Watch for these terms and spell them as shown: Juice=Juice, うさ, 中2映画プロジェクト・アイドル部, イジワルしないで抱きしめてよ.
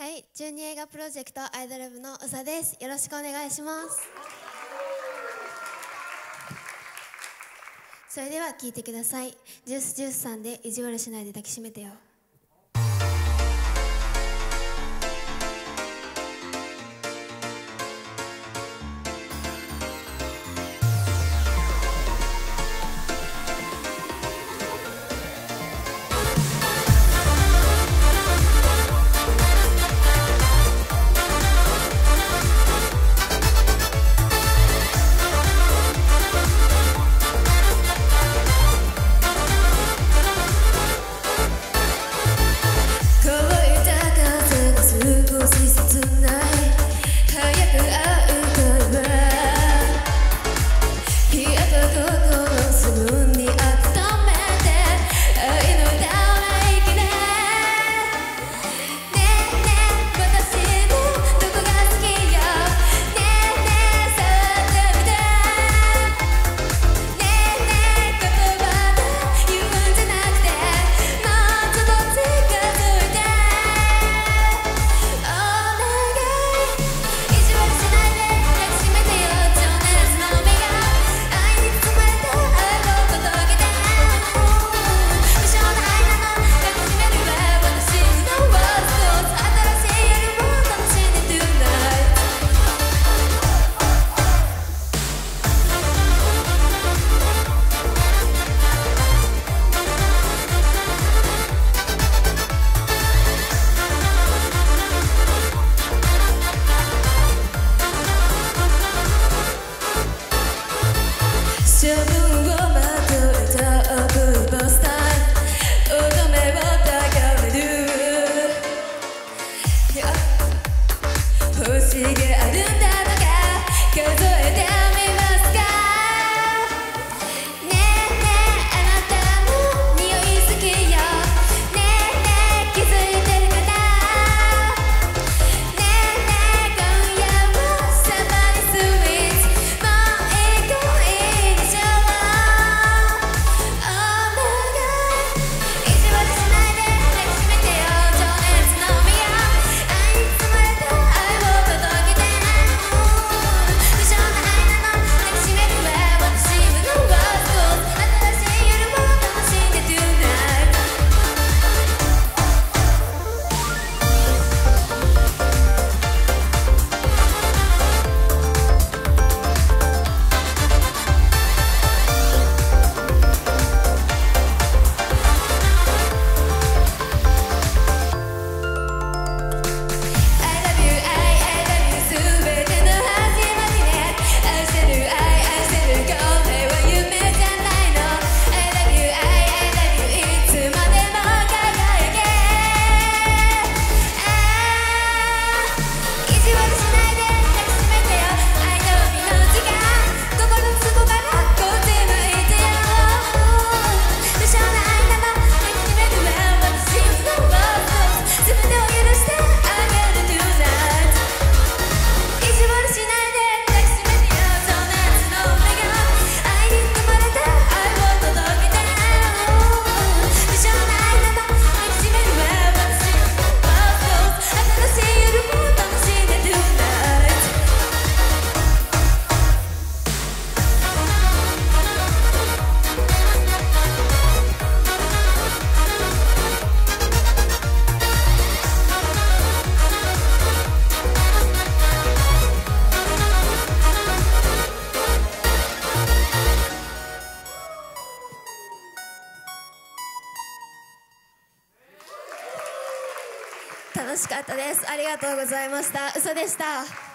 はい、中二映画プロジェクトアイドル部のうさです。よろしくお願いします。それでは聴いてください。ジュースジュースさんで意地悪しないで抱きしめてよ。楽しかったです。ありがとうございました。うさでした。